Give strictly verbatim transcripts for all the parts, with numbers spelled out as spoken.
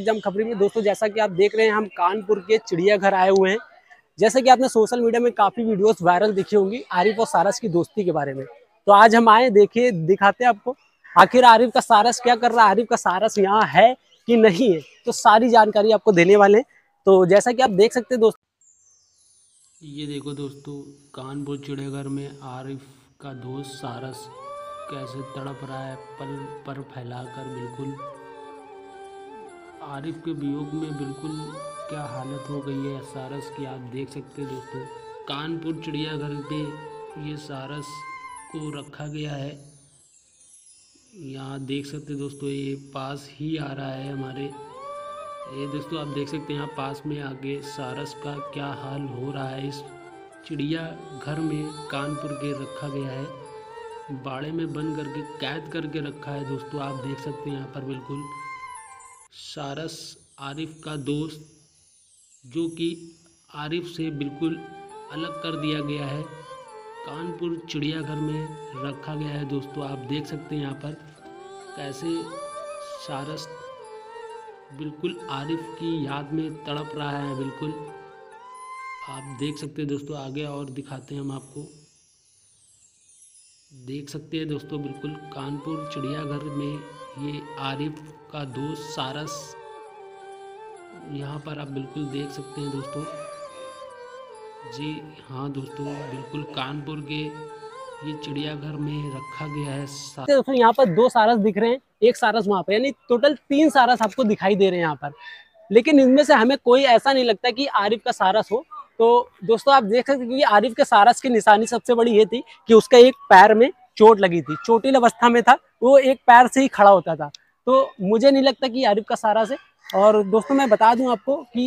एकदम खबरी में दोस्तों, जैसा कि आप देख रहे हैं हम कानपुर के चिड़ियाघर आए हुए हैं। जैसे कि आपने सोशल मीडिया में काफी वीडियोस वायरल देखी होंगी आरिफ और सारस की दोस्ती के बारे में, तो आज हम आए देखिए दिखाते हैं आपको आखिर आरिफ का सारस क्या कर रहा है, आरिफ का सारस यहाँ है कि नहीं है, तो सारी जानकारी आपको देने वाले हैं। तो जैसा कि आप देख सकते हैं दोस्तों, ये देखो दोस्तों, कानपुर चिड़ियाघर में आरिफ का दोस्त सारस कैसे तड़प रहा है, पल पर फैलाकर। बिल्कुल आरिफ के वियोग में बिल्कुल क्या हालत हो गई है सारस की, आप देख सकते हैं दोस्तों। कानपुर चिड़ियाघर पे ये सारस को रखा गया है, यहाँ देख सकते हैं दोस्तों, ये पास ही आ रहा है हमारे। ये दोस्तों आप देख सकते हैं यहाँ पास में आगे सारस का क्या हाल हो रहा है। इस चिड़ियाघर में कानपुर के रखा गया है, बाड़े में बंद करके कैद करके रखा है दोस्तों, आप देख सकते हैं यहाँ पर। बिल्कुल सारस आरिफ का दोस्त, जो कि आरिफ से बिल्कुल अलग कर दिया गया है, कानपुर चिड़ियाघर में रखा गया है दोस्तों, आप देख सकते हैं यहाँ पर कैसे सारस बिल्कुल आरिफ की याद में तड़प रहा है। बिल्कुल आप देख सकते हैं दोस्तों, आगे और दिखाते हैं हम आपको। देख सकते हैं दोस्तों बिल्कुल कानपुर चिड़ियाघर में ये आरिफ का दोस्त सारस, यहाँ पर आप बिल्कुल देख सकते हैं दोस्तों। जी हाँ दोस्तों, बिल्कुल कानपुर के ये चिड़ियाघर में रखा गया है सारस। दोस्तों यहाँ पर दो सारस दिख रहे हैं, एक सारस वहाँ पे, यानी टोटल तीन सारस आपको दिखाई दे रहे हैं यहाँ पर, लेकिन इनमें से हमें कोई ऐसा नहीं लगता कि आरिफ का सारस हो। तो दोस्तों आप देख सकते हैं कि आरिफ के सारस की निशानी सबसे बड़ी ये थी कि उसका एक पैर में चोट लगी थी, चोटिल अवस्था में था वो, एक पैर से ही खड़ा होता था, तो मुझे नहीं लगता कि आरिफ का सारस है। और दोस्तों मैं बता दूं आपको कि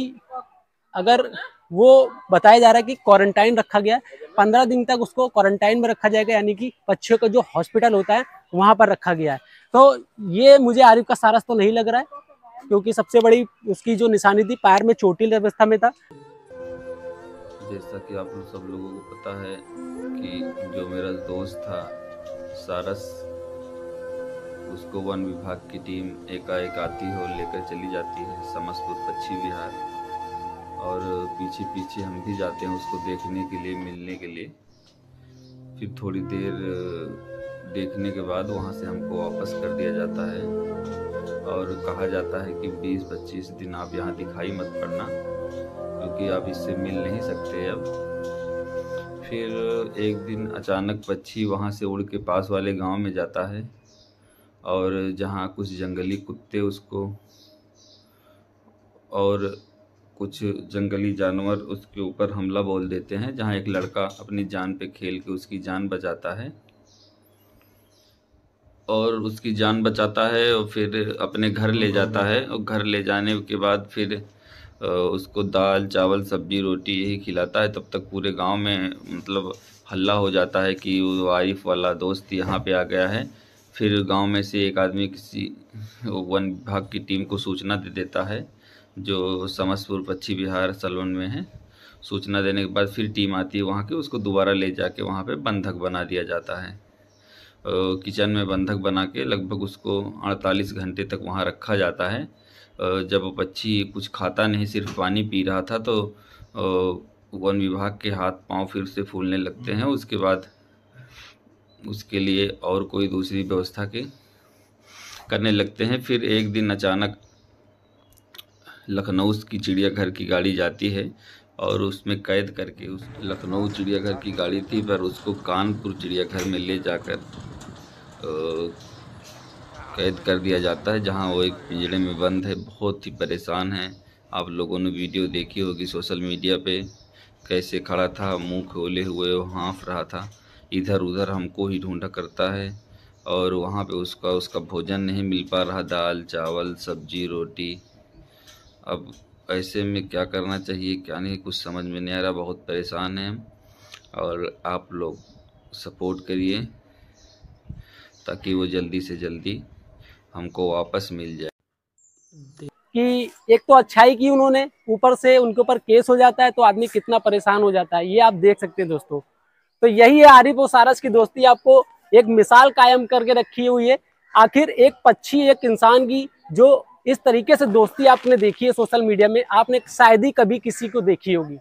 अगर वो बताया जा रहा है कि क्वारंटाइन रखा गया है, पंद्रह दिन तक उसको क्वारंटाइन में रखा जाएगा, यानी कि पक्षियों का जो हॉस्पिटल होता है वहाँ पर रखा गया है। तो ये मुझे आरिफ का सारस तो नहीं लग रहा है, क्योंकि सबसे बड़ी उसकी जो निशानी थी पैर में चोटिल अवस्था में था। जैसा कि आप सब लोगों को पता है कि जो मेरा दोस्त था सारस, उसको वन विभाग की टीम एकाएक आती है और लेकर चली जाती है समस्तपुर पक्षी विहार, और पीछे पीछे हम भी जाते हैं उसको देखने के लिए, मिलने के लिए। फिर थोड़ी देर देखने के बाद वहाँ से हमको वापस कर दिया जाता है, और कहा जाता है कि बीस पच्चीस दिन आप यहाँ दिखाई मत पड़ना, क्योंकि आप इससे मिल नहीं सकते अब। फिर एक दिन अचानक पक्षी वहाँ से उड़ के पास वाले गांव में जाता है, और जहाँ कुछ जंगली कुत्ते उसको और कुछ जंगली जानवर उसके ऊपर हमला बोल देते हैं, जहाँ एक लड़का अपनी जान पे खेल के उसकी जान बचाता है, और उसकी जान बचाता है और फिर अपने घर ले जाता है। और घर ले जाने के बाद फिर उसको दाल चावल सब्जी रोटी यही खिलाता है। तब तक पूरे गांव में मतलब हल्ला हो जाता है कि वो आरिफ वाला दोस्त यहाँ पे आ गया है। फिर गांव में से एक आदमी किसी वन विभाग की टीम को सूचना दे देता है, जो समस्तपुर पक्षी विहार सलवन में है। सूचना देने के बाद फिर टीम आती है वहाँ की, उसको दोबारा ले जाके वहाँ पे बंधक बना दिया जाता है, किचन में बंधक बना के लगभग उसको अड़तालीस घंटे तक वहाँ रखा जाता है। जब वो पक्षी कुछ खाता नहीं, सिर्फ पानी पी रहा था, तो वन विभाग के हाथ पांव फिर से फूलने लगते हैं। उसके बाद उसके लिए और कोई दूसरी व्यवस्था के करने लगते हैं। फिर एक दिन अचानक लखनऊ की चिड़ियाघर की गाड़ी जाती है, और उसमें कैद करके उस लखनऊ चिड़ियाघर की गाड़ी थी, पर उसको कानपुर चिड़ियाघर में ले जाकर कैद कर दिया जाता है, जहां वो एक पिंजड़े में बंद है, बहुत ही परेशान है। आप लोगों ने वीडियो देखी होगी सोशल मीडिया पे, कैसे खड़ा था, मुंह खोले हुए वो हाँफ रहा था, इधर उधर हमको ही ढूंढा करता है, और वहां पे उसका उसका भोजन नहीं मिल पा रहा, दाल चावल सब्जी रोटी। अब ऐसे में क्या करना चाहिए क्या नहीं, कुछ समझ में नहीं आ रहा, बहुत परेशान है। और आप लोग सपोर्ट करिए ताकि वो जल्दी से जल्दी हमको वापस मिल जाए। कि एक तो अच्छाई की उन्होंने, ऊपर से उनके ऊपर केस हो जाता है, तो आदमी कितना परेशान हो जाता है, ये आप देख सकते हैं दोस्तों। तो यही है आरिफ और सारस की दोस्ती, आपको एक मिसाल कायम करके रखी हुई है। आखिर एक पक्षी एक इंसान की जो इस तरीके से दोस्ती आपने देखी है सोशल मीडिया में, आपने शायद ही कभी किसी को देखी होगी।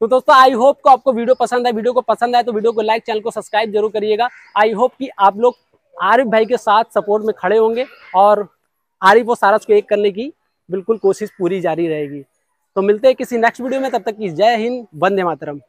तो दोस्तों आई होप को आपको वीडियो पसंद है, वीडियो को पसंद आए तो वीडियो को लाइक, चैनल को सब्सक्राइब जरूर करिएगा। आई होप कि आप लोग आरिफ भाई के साथ सपोर्ट में खड़े होंगे और आरिफ और सारस को एक करने की बिल्कुल कोशिश पूरी जारी रहेगी। तो मिलते हैं किसी नेक्स्ट वीडियो में, तब तक की जय हिंद, वंदे मातरम।